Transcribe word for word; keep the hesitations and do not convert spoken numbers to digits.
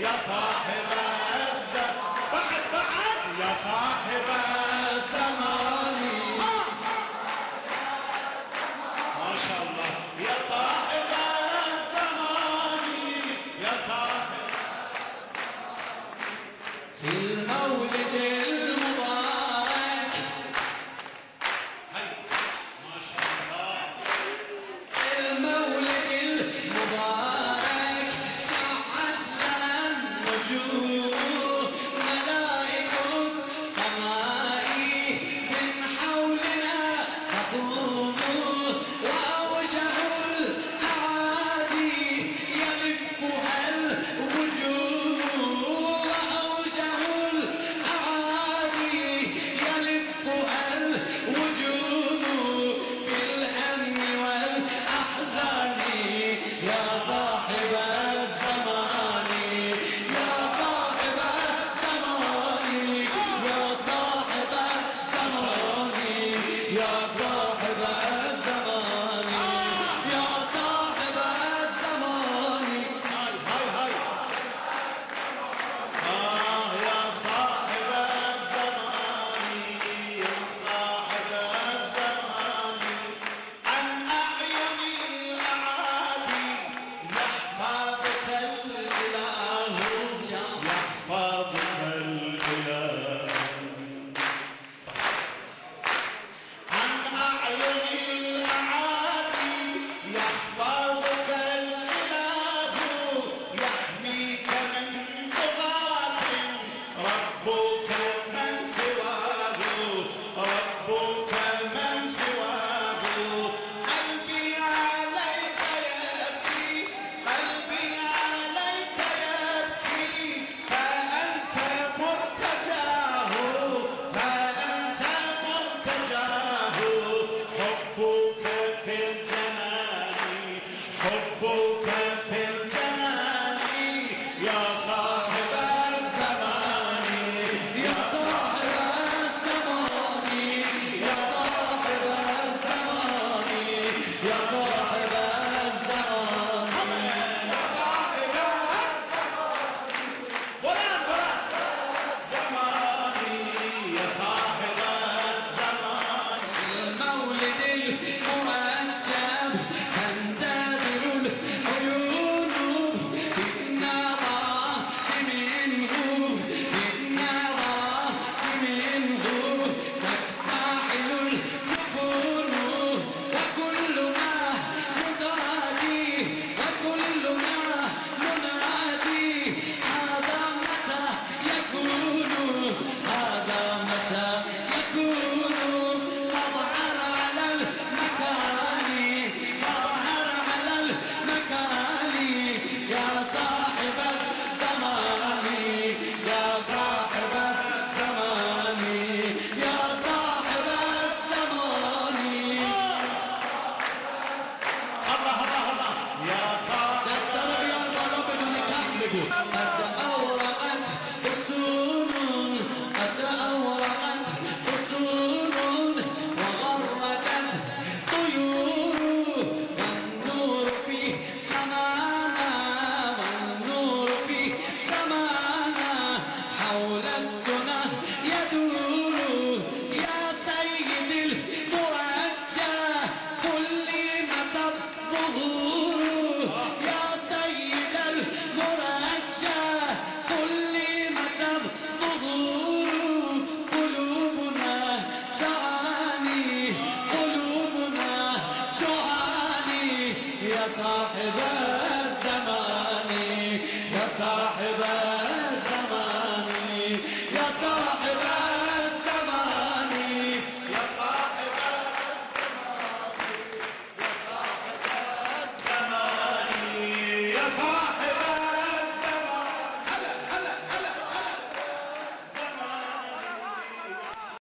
يا صاحب الزمان بعد بعد يا صاحب الزمان ما شاء الله يا صاحب الزمان يا صاحب في المولد المبارك ما شاء الله المولد المبارك صاحب